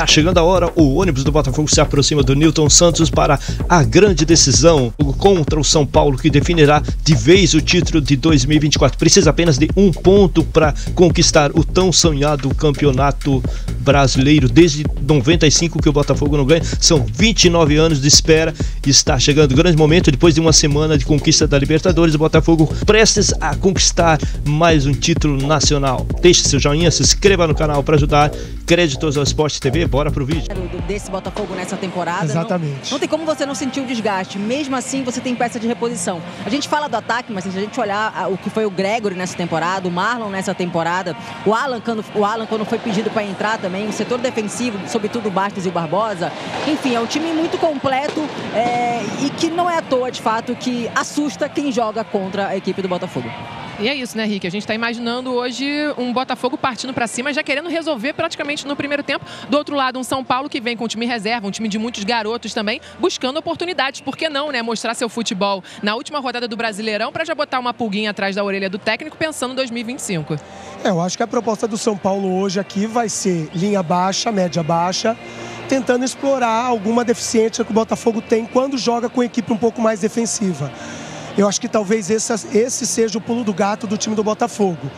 Tá chegando a hora, o ônibus do Botafogo se aproxima do Nilton Santos para a grande decisão contra o São Paulo, que definirá de vez o título de 2024. Precisa apenas de um ponto para conquistar o tão sonhado campeonato brasileiro. Desde 95 que o Botafogo não ganha, são 29 anos de espera. Está chegando o grande momento. Depois de uma semana de conquista da Libertadores, o Botafogo prestes a conquistar mais um título nacional. Deixe seu joinha, se inscreva no canal para ajudar. Créditos ao Esporte TV, bora pro vídeo. Desse Botafogo nessa temporada. Exatamente. Não tem como você não sentir o desgaste. Mesmo assim, você tem peça de reposição. A gente fala do ataque, mas se a gente olhar o que foi o Gregory nessa temporada, o Marlon nessa temporada, o Alan quando foi pedido para entrar também, o setor defensivo, sobretudo o Bastos e o Barbosa. Enfim, é um time muito completo e que não é à toa, de fato, que assusta quem joga contra a equipe do Botafogo. E é isso, né, Rick? A gente está imaginando hoje um Botafogo partindo para cima, já querendo resolver praticamente no primeiro tempo. Do outro lado, um São Paulo que vem com um time reserva, um time de muitos garotos também, buscando oportunidades. Por que não, né? Mostrar seu futebol na última rodada do Brasileirão para já botar uma pulguinha atrás da orelha do técnico, pensando em 2025. Eu acho que a proposta do São Paulo hoje aqui vai ser linha baixa, média baixa, tentando explorar alguma deficiência que o Botafogo tem quando joga com a equipe um pouco mais defensiva. Eu acho que talvez esse seja o pulo do gato do time do Botafogo.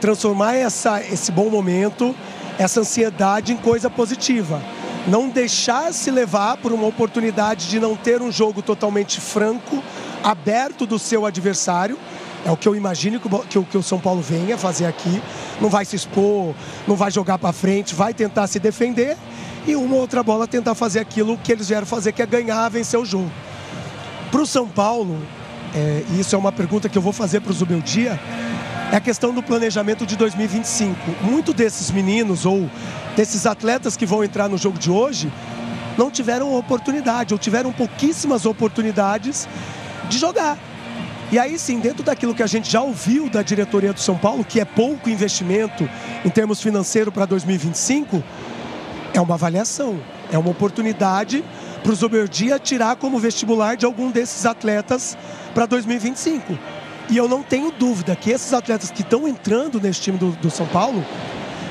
Transformar esse bom momento, essa ansiedade em coisa positiva. Não deixar se levar por uma oportunidade de não ter um jogo totalmente franco, aberto do seu adversário. É o que eu imagino que o São Paulo venha fazer aqui. Não vai se expor, não vai jogar para frente, vai tentar se defender. E uma outra bola tentar fazer aquilo que eles vieram fazer, que é ganhar, vencer o jogo. Para o São Paulo, e isso é uma pergunta que eu vou fazer para o Zubeldia, é a questão do planejamento de 2025. Muitos desses meninos ou desses atletas que vão entrar no jogo de hoje não tiveram oportunidade ou tiveram pouquíssimas oportunidades de jogar. E aí sim, dentro daquilo que a gente já ouviu da diretoria do São Paulo, que é pouco investimento em termos financeiros para 2025, é uma avaliação, é uma oportunidade para o Zubeldia tirar como vestibular de algum desses atletas para 2025. E eu não tenho dúvida que esses atletas que estão entrando nesse time do São Paulo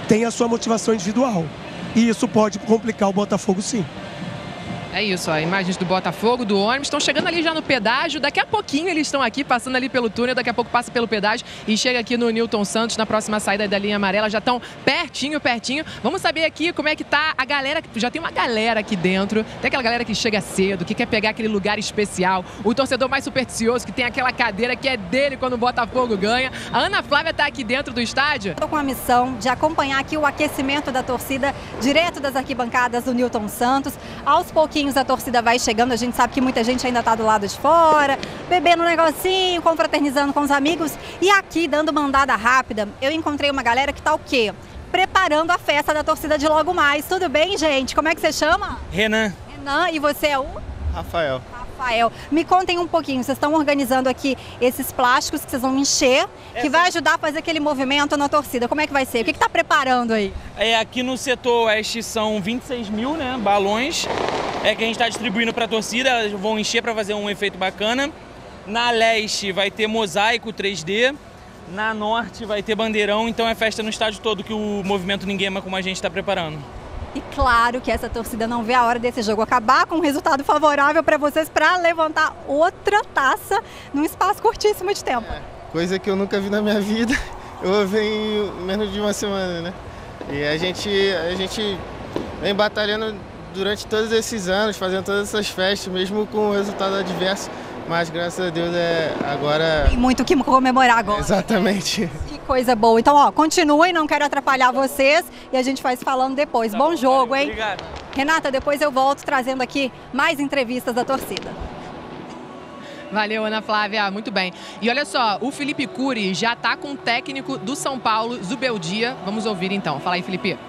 têm a sua motivação individual. E isso pode complicar o Botafogo, sim. É isso, ó, imagens do Botafogo, do ônibus, estão chegando ali já no pedágio, daqui a pouquinho eles estão aqui, passando ali pelo túnel, daqui a pouco passa pelo pedágio e chega aqui no Nilton Santos, na próxima saída da linha amarela, já estão pertinho. Vamos saber aqui como é que tá a galera, já tem uma galera aqui dentro, tem aquela galera que chega cedo, que quer pegar aquele lugar especial, o torcedor mais supersticioso, que tem aquela cadeira que é dele quando o Botafogo ganha. A Ana Flávia tá aqui dentro do estádio. Estou com a missão de acompanhar aqui o aquecimento da torcida, direto das arquibancadas do Nilton Santos, aos pouquinhos a torcida vai chegando, a gente sabe que muita gente ainda está do lado de fora, bebendo um negocinho, confraternizando com os amigos. E aqui, dando mandada rápida, eu encontrei uma galera que está o quê? Preparando a festa da torcida de logo mais. Tudo bem, gente? Como é que você chama? Renan. Renan, e você é o? Rafael. Rafael, me contem um pouquinho, vocês estão organizando aqui esses plásticos que vocês vão encher, que vai ajudar a fazer aquele movimento na torcida. Como é que vai ser? O que está preparando aí? Aqui no setor oeste são 26 mil, né, balões que a gente está distribuindo para a torcida, elas vão encher para fazer um efeito bacana. Na leste vai ter mosaico 3D, na norte vai ter bandeirão, então é festa no estádio todo que o movimento Ninguém Ama Como a Gente está preparando. E claro que essa torcida não vê a hora desse jogo acabar com um resultado favorável para vocês, para levantar outra taça num espaço curtíssimo de tempo. Coisa que eu nunca vi na minha vida, eu venho menos de uma semana, né? E a gente vem batalhando durante todos esses anos, fazendo todas essas festas, mesmo com um resultado adverso. Mas graças a Deus agora... Tem muito o que comemorar agora. Exatamente. Que coisa boa. Então, ó, continuem, não quero atrapalhar vocês e a gente vai se falando depois. Tá bom, jogo, hein? Obrigado. Renata, depois eu volto trazendo aqui mais entrevistas da torcida. Valeu, Ana Flávia. Muito bem. E olha só, o Felipe Cury já está com o técnico do São Paulo, Zubeldia. Vamos ouvir então. Fala aí, Felipe.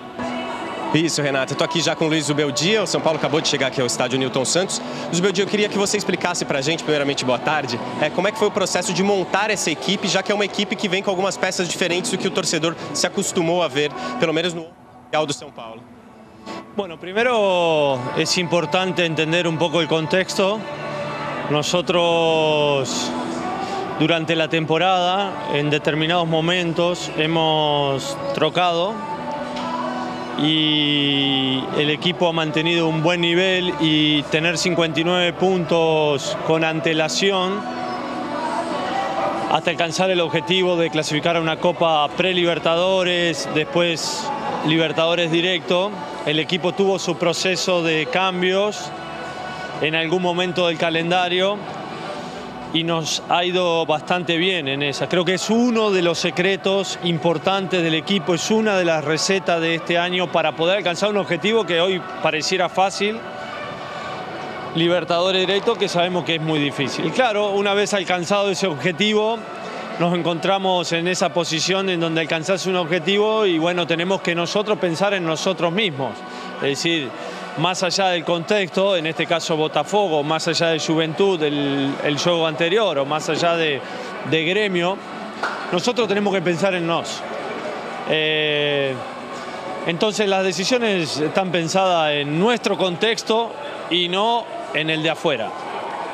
Isso, Renata. Eu estou aqui já com o Luiz Zubeldia. O São Paulo acabou de chegar aqui ao estádio Nilton Santos. Zubeldia, eu queria que você explicasse para a gente, primeiramente, boa tarde, como é que foi o processo de montar essa equipe, já que é uma equipe que vem com algumas peças diferentes do que o torcedor se acostumou a ver, pelo menos no Mundial do São Paulo. Bueno, primero es importante entender un poco el contexto. Nosotros, durante la temporada, en determinados momentos, hemos trocado. Y el equipo ha mantenido un buen nivel y tener 59 puntos con antelación hasta alcanzar el objetivo de clasificar a una Copa Pre-Libertadores, después Libertadores directo. El equipo tuvo su proceso de cambios en algún momento del calendario y nos ha ido bastante bien en esa. Creo que es uno de los secretos importantes del equipo, es una de las recetas de este año para poder alcanzar un objetivo que hoy pareciera fácil, Libertadores directo, que sabemos que es muy difícil. Y claro, una vez alcanzado ese objetivo, nos encontramos en esa posición en donde alcanzás un objetivo y bueno, tenemos que nosotros pensar en nosotros mismos. Es decir, más allá del contexto, en este caso Botafogo, más allá de Juventud, el juego anterior, o más allá de Gremio, nosotros tenemos que pensar en nos. Entonces las decisiones están pensadas en nuestro contexto y no en el de afuera.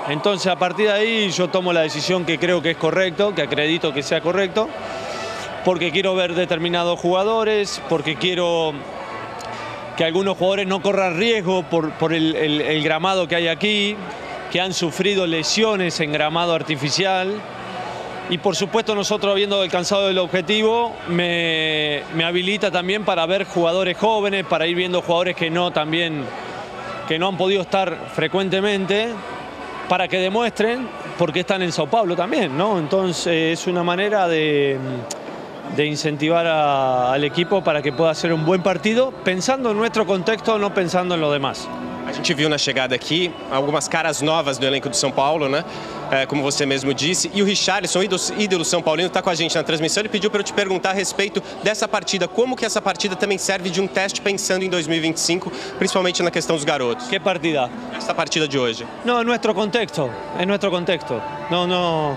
Entonces a partir de ahí yo tomo la decisión que creo que es correcto, que acredito que sea correcto, porque quiero ver determinados jugadores, porque quiero que algunos jugadores no corran riesgo por el gramado que hay aquí, que han sufrido lesiones en gramado artificial. Y por supuesto nosotros, habiendo alcanzado el objetivo, me habilita también para ver jugadores jóvenes, para ir viendo jugadores que no han podido estar frecuentemente, para que demuestren porque están en São Paulo también, ¿no? Entonces es una manera de incentivar al equipo para que pueda hacer un buen partido, pensando en nuestro contexto, no pensando en lo demás. A gente viu na chegada aqui algumas caras novas do elenco do São Paulo, né? Como você mesmo disse. E o Richarlison, ídolo São Paulino, está com a gente na transmissão. Ele pediu para eu te perguntar a respeito dessa partida. Como que essa partida também serve de um teste pensando em 2025, principalmente na questão dos garotos? Que partida? Essa partida de hoje. Não, é nosso contexto. É nosso contexto. Não.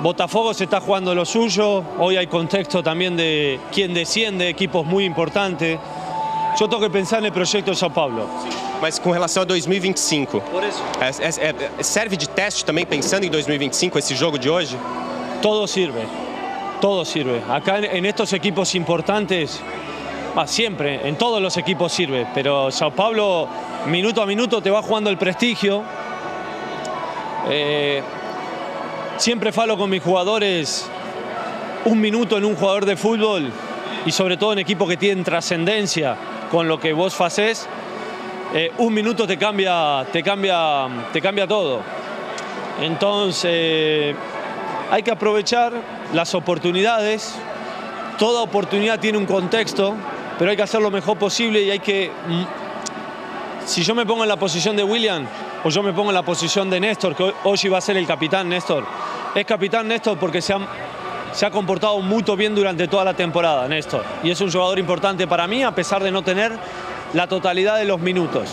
Botafogo se está jugando lo suyo. Hoy hay contexto también de quien desciende, equipos muy importantes. Yo tengo que pensar en el proyecto de São Paulo. Mas com relação a 2025, por isso. Serve de teste também pensando em 2025 esse jogo de hoje? Todo sirve, todo sirve. Acá en estos equipos importantes, siempre, en todos los equipos sirve, pero São Paulo minuto a minuto te va jugando el prestigio. Siempre falo con mis jugadores, un minuto en un jugador de fútbol y sobre todo en equipos que tienen trascendencia con lo que vos haces, un minuto te cambia todo. Entonces hay que aprovechar las oportunidades, toda oportunidad tiene un contexto, pero hay que hacer lo mejor posible y hay que... Si yo me pongo en la posición de William o yo me pongo en la posición de Néstor, que hoy va a ser el capitán Néstor. Es capitán Néstor porque se ha comportado muy bien durante toda la temporada, Néstor. Y es un jugador importante para mí, a pesar de no tener la totalidad de los minutos.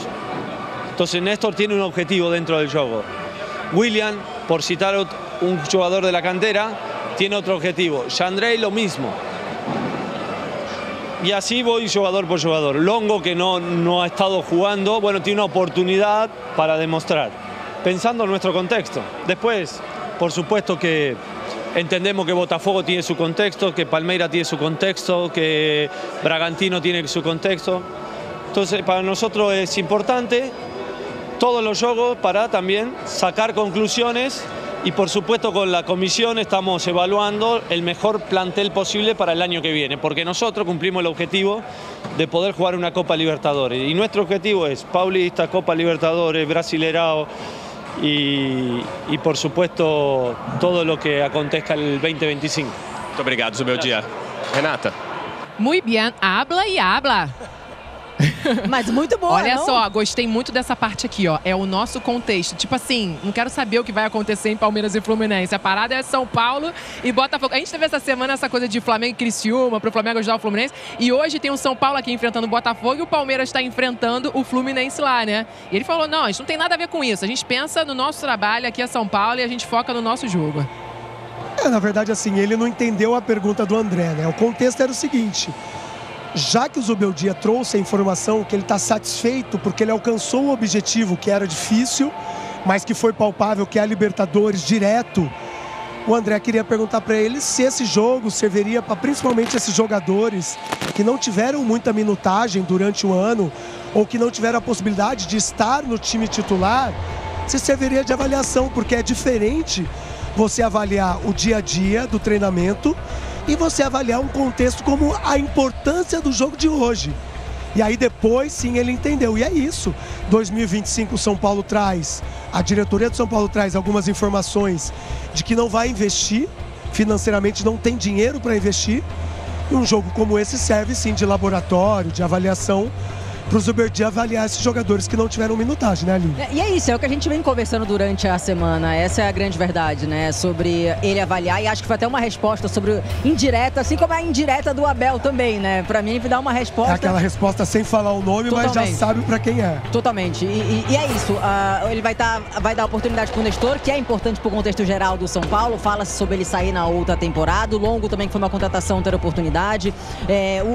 Entonces Néstor tiene un objetivo dentro del juego. William, por citar un jugador de la cantera, tiene otro objetivo. André lo mismo. Y así voy jugador por jugador. Longo, que no ha estado jugando, bueno, tiene una oportunidad para demostrar, pensando en nuestro contexto. Después, por supuesto que entendemos que Botafogo tiene su contexto, que Palmeiras tiene su contexto, que Bragantino tiene su contexto. Entonces, para nosotros es importante todos los juegos para también sacar conclusiones. Y por supuesto con la comisión estamos evaluando el mejor plantel posible para el año que viene, porque nosotros cumplimos el objetivo de poder jugar una Copa Libertadores. Y nuestro objetivo es Paulista, Copa Libertadores, Brasileirão y por supuesto todo lo que acontezca el 2025. Muito obrigado, Zubeldia. Renata. Muy bien, habla y habla. Mas muito boa, olha, não? Só, gostei muito dessa parte aqui, ó. É o nosso contexto. Tipo assim, não quero saber o que vai acontecer em Palmeiras e Fluminense. A parada é São Paulo e Botafogo. A gente teve essa semana essa coisa de Flamengo e Criciúma, pro Flamengo ajudar o Fluminense. E hoje tem o São Paulo aqui enfrentando o Botafogo e o Palmeiras está enfrentando o Fluminense lá, né? E ele falou, não, isso não tem nada a ver com isso. A gente pensa no nosso trabalho aqui em São Paulo e a gente foca no nosso jogo. Na verdade, assim, ele não entendeu a pergunta do André, né? O contexto era o seguinte... Já que o Zubeldia trouxe a informação que ele está satisfeito porque ele alcançou um objetivo que era difícil, mas que foi palpável, que é a Libertadores direto, O André queria perguntar para ele se esse jogo serviria para principalmente esses jogadores que não tiveram muita minutagem durante o ano ou que não tiveram a possibilidade de estar no time titular, se serviria de avaliação, porque é diferente você avaliar o dia a dia do treinamento e você avaliar um contexto como a importância do jogo de hoje. E aí depois sim ele entendeu, e é isso. 2025 São Paulo traz, a diretoria do São Paulo traz algumas informações de que não vai investir, financeiramente não tem dinheiro para investir, e um jogo como esse serve sim de laboratório, de avaliação, para o Zubeldia avaliar esses jogadores que não tiveram minutagem, né, Aline? E é isso, é o que a gente vem conversando durante a semana, essa é a grande verdade, né, sobre ele avaliar, e acho que foi até uma resposta sobre indireta, assim como a indireta do Abel também, né, pra mim ele dá uma resposta... É aquela resposta sem falar o nome, totalmente, mas já sabe pra quem é. Totalmente, e é isso, ele vai dar oportunidade pro Néstor, que é importante pro contexto geral do São Paulo, fala-se sobre ele sair na outra temporada, o Longo também, que foi uma contratação, ter oportunidade,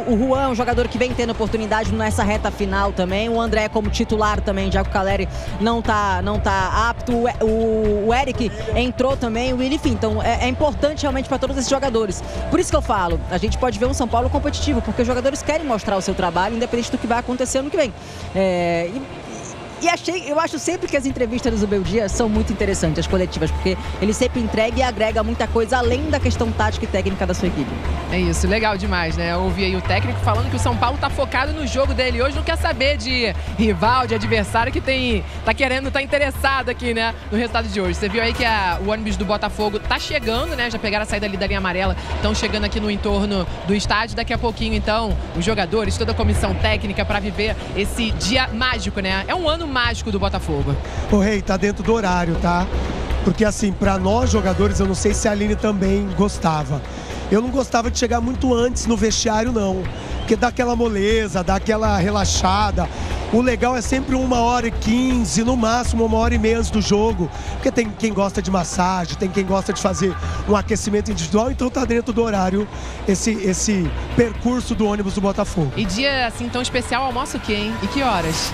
o Juan, um jogador que vem tendo oportunidade nessa reta final também, o André como titular também, já que o Caleri não tá apto, o Eric entrou também, o William, enfim, então é importante realmente para todos esses jogadores. Por isso que eu falo, a gente pode ver um São Paulo competitivo, porque os jogadores querem mostrar o seu trabalho, independente do que vai acontecer ano que vem. Eu acho sempre que as entrevistas do Zubeldia são muito interessantes, as coletivas, porque ele sempre entrega e agrega muita coisa, além da questão tática e técnica da sua equipe. É isso, legal demais, né? Eu ouvi aí o técnico falando que o São Paulo tá focado no jogo dele hoje, não quer saber de rival, de adversário que tá interessado aqui, né, no resultado de hoje. Você viu aí que o ônibus do Botafogo tá chegando, né? Já pegaram a saída ali da linha amarela, estão chegando aqui no entorno do estádio. Daqui a pouquinho, então, os jogadores, toda a comissão técnica para viver esse dia mágico, né? É um ano mágico do Botafogo. O Rei, tá dentro do horário, tá? Porque assim, pra nós jogadores, eu não sei se a Aline também gostava. Eu não gostava de chegar muito antes no vestiário, não. Porque dá aquela moleza, dá aquela relaxada. O legal é sempre 1h15, no máximo 1h30 antes do jogo. Porque tem quem gosta de massagem, tem quem gosta de fazer um aquecimento individual. Então tá dentro do horário esse percurso do ônibus do Botafogo. E dia assim tão especial, almoço o quê, hein? E que horas?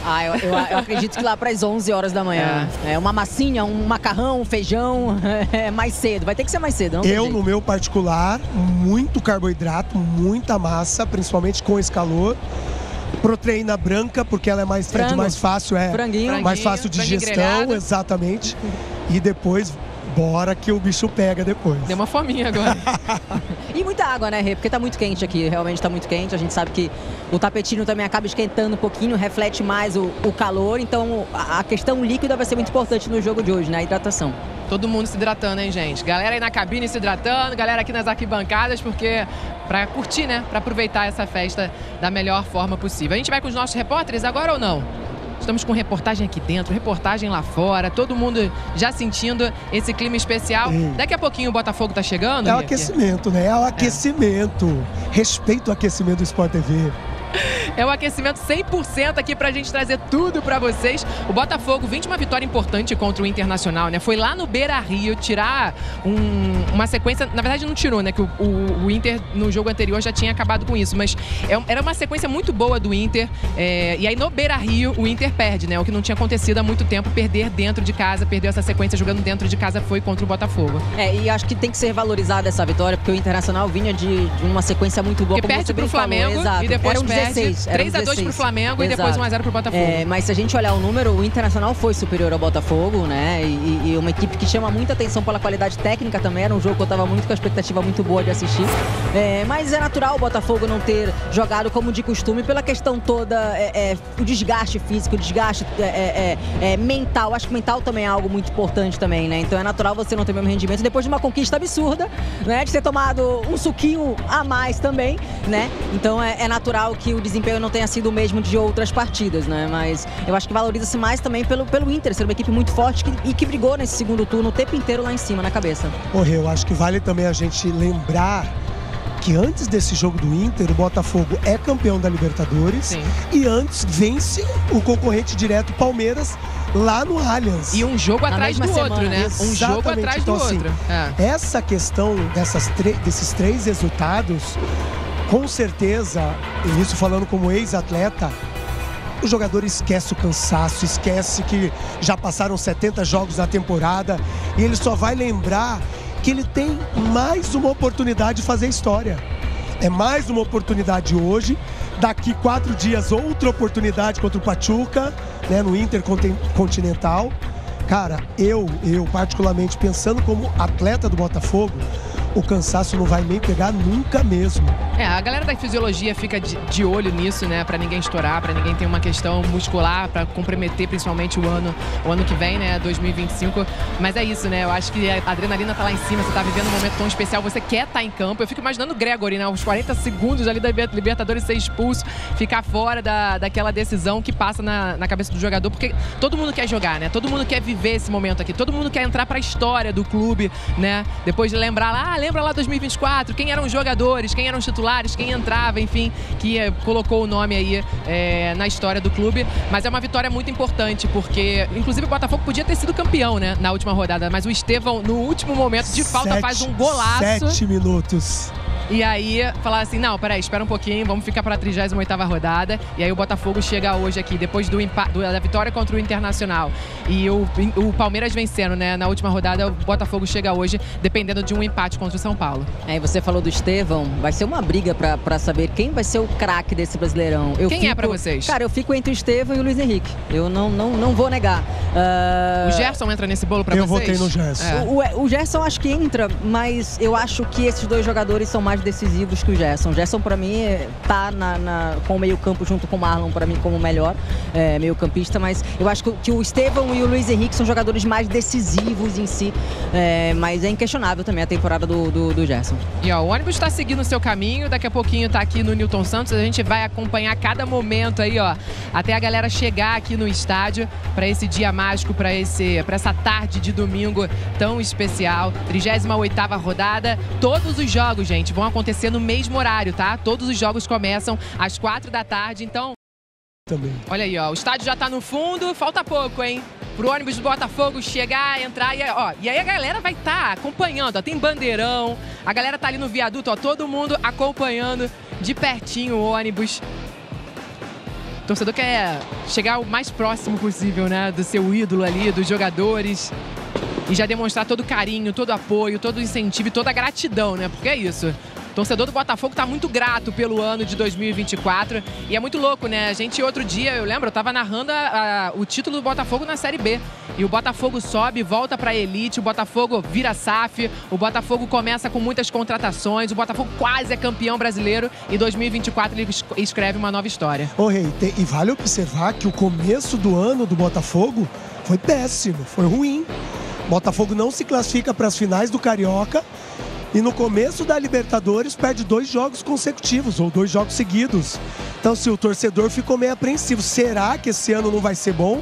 Eu acredito que lá para as 11 horas da manhã. É uma massinha, um macarrão, um feijão, mais cedo. Vai ter que ser mais cedo, não? Eu, no meu particular, muito carboidrato, muita massa, principalmente com esse calor. Proteína branca, porque ela é mais fácil, mais fácil de digestão, exatamente. E depois, bora que o bicho pega depois. Deu uma fominha agora. E muita água, né, Rê? Porque tá muito quente aqui, realmente tá muito quente. A gente sabe que o tapetinho também acaba esquentando um pouquinho, reflete mais o calor. Então, a questão líquida vai ser muito importante no jogo de hoje, né? A hidratação. Todo mundo se hidratando, hein, gente? Galera aí na cabine se hidratando, galera aqui nas arquibancadas, porque pra curtir, né? Pra aproveitar essa festa da melhor forma possível. A gente vai com os nossos repórteres agora ou não? Estamos com reportagem aqui dentro, reportagem lá fora, todo mundo já sentindo esse clima especial. Daqui a pouquinho o Botafogo tá chegando. É o aquecimento, né? É o aquecimento. Respeito o aquecimento do Sport TV. É um aquecimento 100% aqui pra gente trazer tudo pra vocês. O Botafogo vem de uma vitória importante contra o Internacional, né? Foi lá no Beira-Rio tirar uma sequência... Na verdade não tirou, né? Que o Inter no jogo anterior já tinha acabado com isso. Mas era uma sequência muito boa do Inter. E aí no Beira-Rio o Inter perde, né? O que não tinha acontecido há muito tempo. Perder dentro de casa, perdeu essa sequência jogando dentro de casa, foi contra o Botafogo. E acho que tem que ser valorizada essa vitória, porque o Internacional vinha de uma sequência muito boa. Porque perde pro Flamengo e depois perde. 3-2 pro Flamengo. Exato. E depois 1-0 pro Botafogo. Mas se a gente olhar o número, o Internacional foi superior ao Botafogo, né? E uma equipe que chama muita atenção pela qualidade técnica também. Era um jogo que eu tava com a expectativa muito boa de assistir. Mas é natural o Botafogo não ter jogado como de costume pela questão toda, o desgaste físico, o desgaste mental. Acho que mental também é algo muito importante também, né? Então é natural você não ter o mesmo rendimento depois de uma conquista absurda, né? De ter tomado um suquinho a mais também, né? Então é natural que o desempenho não tenha sido o mesmo de outras partidas, né? Mas eu acho que valoriza-se mais também pelo Inter, ser uma equipe muito forte e que brigou nesse segundo turno o tempo inteiro lá em cima, na cabeça. Eu acho que vale também a gente lembrar que antes desse jogo do Inter, o Botafogo é campeão da Libertadores. Sim. E antes vence o concorrente direto, Palmeiras, lá no Allianz. E um jogo atrás do outro, né? Um jogo atrás do outro. Essa questão desses três resultados... Com certeza, e isso falando como ex-atleta, o jogador esquece o cansaço, esquece que já passaram 70 jogos na temporada e ele só vai lembrar que ele tem mais uma oportunidade de fazer história. É mais uma oportunidade hoje, daqui 4 dias outra oportunidade contra o Pachuca, né, no Intercontinental. Cara, eu particularmente, pensando como atleta do Botafogo, o cansaço não vai nem pegar nunca mesmo. É, a galera da fisiologia fica de olho nisso, né? Pra ninguém estourar, pra ninguém ter uma questão muscular, pra comprometer principalmente o ano que vem, né? 2025. Mas é isso, né? Eu acho que a adrenalina tá lá em cima, você tá vivendo um momento tão especial, você quer estar em campo. Eu fico imaginando o Gregory, né? Os 40 segundos ali da Libertadores ser expulso, ficar fora daquela decisão que passa na cabeça do jogador, porque todo mundo quer jogar, né? Todo mundo quer viver esse momento aqui, todo mundo quer entrar pra história do clube, né? Depois de lembrar lá, lembra lá 2024, quem eram os jogadores, quem eram os titulares, quem entrava, enfim, que colocou o nome aí na história do clube. Mas é uma vitória muito importante, porque inclusive o Botafogo podia ter sido campeão, né, na última rodada, mas o Estevão, no último momento de falta, faz um golaço. 7 minutos. E aí, falar assim, não, peraí, espera um pouquinho, vamos ficar para a 38ª rodada. E aí o Botafogo chega hoje aqui, depois da vitória contra o Internacional. E o Palmeiras vencendo, né? Na última rodada, o Botafogo chega hoje, dependendo de um empate contra o São Paulo. É, você falou do Estevão, vai ser uma briga para saber quem vai ser o craque desse Brasileirão. Quem é para vocês? Cara, eu fico entre o Estevão e o Luiz Henrique. Eu não vou negar. O Gerson entra nesse bolo para vocês? Eu votei no Gerson. É. O Gerson acho que entra, mas eu acho que esses dois jogadores são mais decisivos que o Gerson. O Gerson, pra mim, tá com o meio campo junto com o Marlon, pra mim, como o melhor meio campista, mas eu acho que o Estevão e o Luiz Henrique são jogadores mais decisivos em si, mas é inquestionável também a temporada do Gerson. E ó, o ônibus tá seguindo o seu caminho, daqui a pouquinho tá aqui no Nilton Santos, a gente vai acompanhar cada momento aí, ó, até a galera chegar aqui no estádio pra esse dia mágico, pra essa tarde de domingo tão especial. 38ª rodada, todos os jogos, gente, vão acontecer no mesmo horário, tá? Todos os jogos começam às 4 da tarde, então... Também. Olha aí, ó, o estádio já tá no fundo, falta pouco, hein? Pro ônibus do Botafogo chegar, entrar e, ó, e aí a galera vai estar acompanhando, ó, tem bandeirão, a galera tá ali no viaduto, ó, todo mundo acompanhando de pertinho o ônibus. O torcedor quer chegar o mais próximo possível, né, do seu ídolo ali, dos jogadores... E já demonstrar todo o carinho, todo o apoio, todo o incentivo e toda a gratidão, né? Porque é isso. O torcedor do Botafogo tá muito grato pelo ano de 2024. E é muito louco, né? A gente, outro dia, eu lembro, eu tava narrando o título do Botafogo na Série B. E o Botafogo sobe, volta pra elite, o Botafogo vira SAF, o Botafogo começa com muitas contratações, o Botafogo quase é campeão brasileiro e 2024 ele escreve uma nova história. Ô, Rei, e vale observar que o começo do ano do Botafogo foi péssimo, foi ruim. Botafogo não se classifica para as finais do Carioca e no começo da Libertadores perde 2 jogos consecutivos ou 2 jogos seguidos. Então, se o torcedor ficou meio apreensivo, será que esse ano não vai ser bom?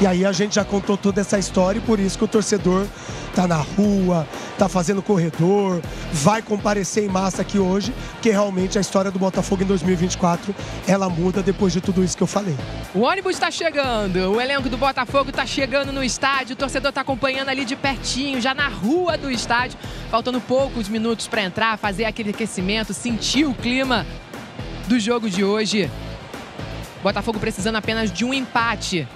E aí a gente já contou toda essa história e por isso que o torcedor tá na rua, tá fazendo corredor, vai comparecer em massa aqui hoje, que realmente a história do Botafogo em 2024, ela muda depois de tudo isso que eu falei. O ônibus tá chegando, o elenco do Botafogo tá chegando no estádio, o torcedor tá acompanhando ali de pertinho, já na rua do estádio, faltando poucos minutos para entrar, fazer aquele aquecimento, sentir o clima do jogo de hoje. Botafogo precisando apenas de um empate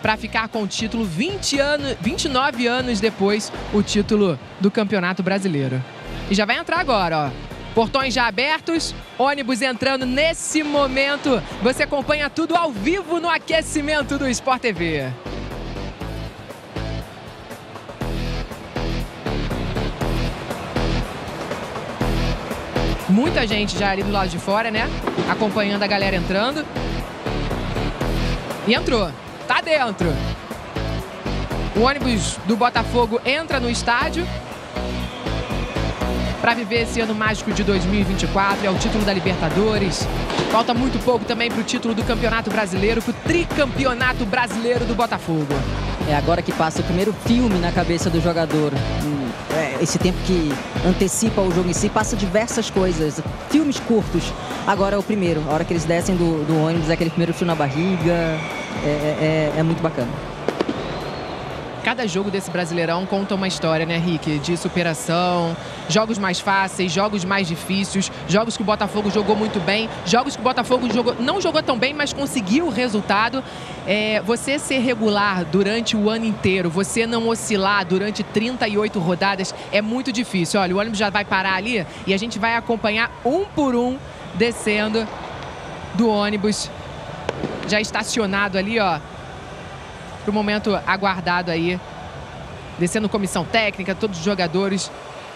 para ficar com o título 29 anos depois, o título do Campeonato Brasileiro. E já vai entrar agora, ó. Portões já abertos, ônibus entrando nesse momento. Você acompanha tudo ao vivo no aquecimento do Sport TV. Muita gente já ali do lado de fora, né? Acompanhando a galera entrando. E entrou. Tá dentro. O ônibus do Botafogo entra no estádio para viver esse ano mágico de 2024. É o título da Libertadores. Falta muito pouco também para o título do Campeonato Brasileiro, para o tricampeonato brasileiro do Botafogo. É agora que passa o primeiro filme na cabeça do jogador. Esse tempo que antecipa o jogo em si, passa diversas coisas, filmes curtos. Agora é o primeiro, a hora que eles descem do ônibus, é aquele primeiro fio na barriga. É muito bacana. Cada jogo desse Brasileirão conta uma história, né, Rick? De superação, jogos mais fáceis, jogos mais difíceis, jogos que o Botafogo jogou muito bem, jogos que o Botafogo não jogou tão bem, mas conseguiu o resultado. Você ser regular durante o ano inteiro, você não oscilar durante 38 rodadas, é muito difícil. Olha, o ônibus já vai parar ali e a gente vai acompanhar um por um descendo do ônibus, já estacionado ali, ó, pro momento aguardado aí, descendo comissão técnica, todos os jogadores,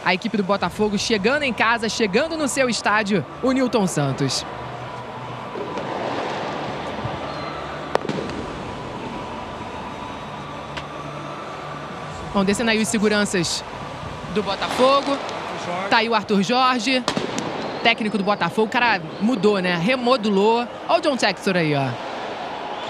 a equipe do Botafogo chegando em casa, chegando no seu estádio, o Nilton Santos. Bom, descendo aí os seguranças do Botafogo, tá aí o Arthur Jorge, técnico do Botafogo. O cara mudou, né? Remodulou. Olha o John Textor aí, ó.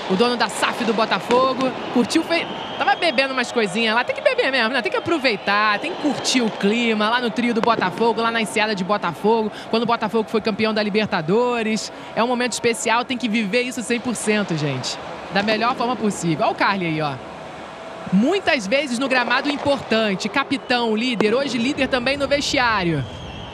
O dono da SAF do Botafogo. Curtiu, fez... Tava bebendo umas coisinhas lá. Tem que beber mesmo, né? Tem que aproveitar, tem que curtir o clima lá no trio do Botafogo, lá na enseada de Botafogo, quando o Botafogo foi campeão da Libertadores. É um momento especial, tem que viver isso 100%, gente. Da melhor forma possível. Olha o Carly aí, ó. Muitas vezes no gramado importante. Capitão, líder. Hoje líder também no vestiário.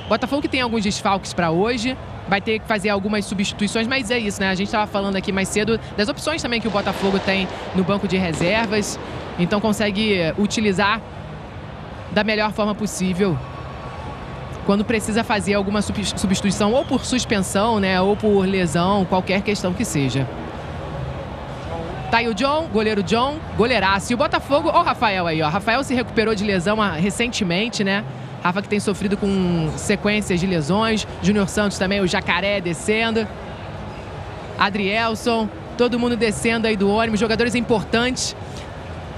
Botafogo que tem alguns desfalques para hoje. Vai ter que fazer algumas substituições, mas é isso, né? A gente estava falando aqui mais cedo das opções também que o Botafogo tem no banco de reservas. Então consegue utilizar da melhor forma possível quando precisa fazer alguma substituição, ou por suspensão, né? Ou por lesão, qualquer questão que seja. Tá aí o John, goleiro John, goleiraço. E o Botafogo, ó o Rafael aí, ó. Rafael se recuperou de lesão recentemente, né? Rafa que tem sofrido com sequências de lesões. Júnior Santos também, o Jacaré descendo. Adrielson, todo mundo descendo aí do ônibus. Jogadores importantes.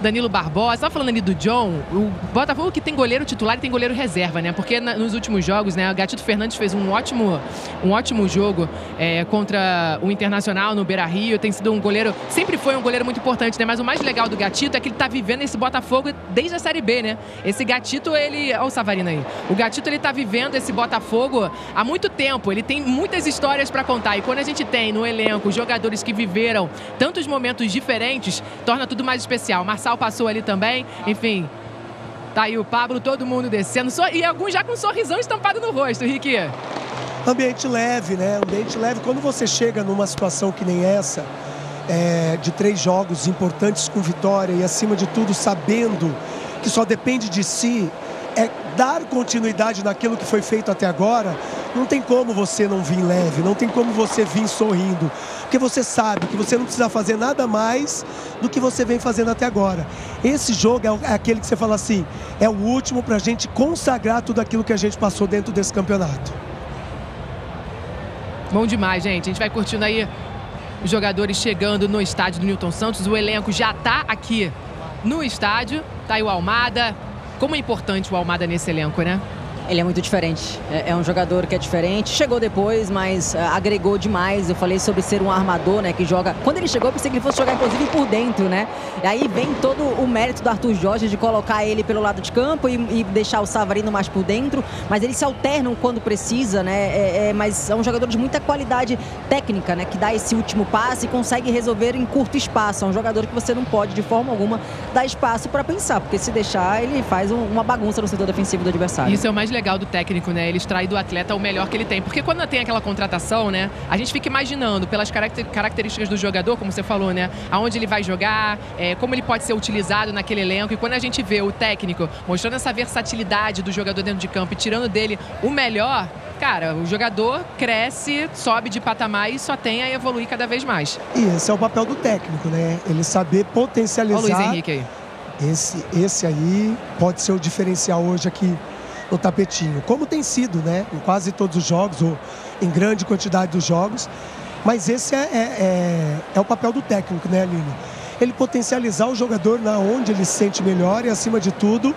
Danilo Barbosa. Tava falando ali do John. O Botafogo que tem goleiro titular e tem goleiro reserva, né? Porque nos últimos jogos, né? O Gatito Fernandes fez um ótimo jogo contra o Internacional no Beira-Rio. Tem sido um goleiro... Sempre foi um goleiro muito importante, né? Mas o mais legal do Gatito é que ele tá vivendo esse Botafogo desde a Série B, né? Esse Gatito, ele... Olha o Savarino aí. O Gatito, ele tá vivendo esse Botafogo há muito tempo. Ele tem muitas histórias pra contar. E quando a gente tem no elenco jogadores que viveram tantos momentos diferentes, torna tudo mais especial. Marçal passou ali também, enfim. Tá aí o Pablo, todo mundo descendo. E alguns já com um sorrisão estampado no rosto, Rick. Ambiente leve, né? Ambiente leve. Quando você chega numa situação que nem essa, de 3 jogos importantes com vitória e, acima de tudo, sabendo que só depende de si, dar continuidade naquilo que foi feito até agora, não tem como você não vir leve, não tem como você vir sorrindo, porque você sabe que você não precisa fazer nada mais do que você vem fazendo até agora. Esse jogo é aquele que você fala assim, é o último pra gente consagrar tudo aquilo que a gente passou dentro desse campeonato. Bom demais, gente. A gente vai curtindo aí os jogadores chegando no estádio do Nilton Santos. O elenco já tá aqui no estádio. Tá aí o Almada. Como é importante o Almada nesse elenco, né? Ele é muito diferente. É um jogador que é diferente. Chegou depois, mas agregou demais. Eu falei sobre ser um armador, né? Que joga... Quando ele chegou, eu pensei que ele fosse jogar, inclusive, por dentro, né? E aí vem todo o mérito do Arthur Jorge de colocar ele pelo lado de campo e deixar o Savarino mais por dentro. Mas eles se alternam quando precisa, né? Mas é um jogador de muita qualidade técnica, né? Que dá esse último passe e consegue resolver em curto espaço. É um jogador que você não pode, de forma alguma, dar espaço para pensar. Porque se deixar, ele faz uma bagunça no setor defensivo do adversário. Isso é o mais legal do técnico, né? Ele extrai do atleta o melhor que ele tem. Porque quando tem aquela contratação, né? A gente fica imaginando pelas características do jogador, como você falou, né? Aonde ele vai jogar, como ele pode ser utilizado naquele elenco. E quando a gente vê o técnico mostrando essa versatilidade do jogador dentro de campo e tirando dele o melhor, cara, o jogador cresce, sobe de patamar e só tem a evoluir cada vez mais. E esse é o papel do técnico, né? Ele saber potencializar... Olha o Luiz Henrique aí. Esse aí pode ser o diferencial hoje aqui no tapetinho, como tem sido, né, em quase todos os jogos, ou em grande quantidade dos jogos, mas esse é o papel do técnico, né, Aline? Ele potencializar o jogador na onde ele se sente melhor e, acima de tudo,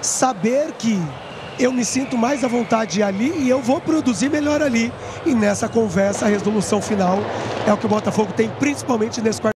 saber que eu me sinto mais à vontade ali e eu vou produzir melhor ali. E nessa conversa, a resolução final é o que o Botafogo tem, principalmente nesse quarto.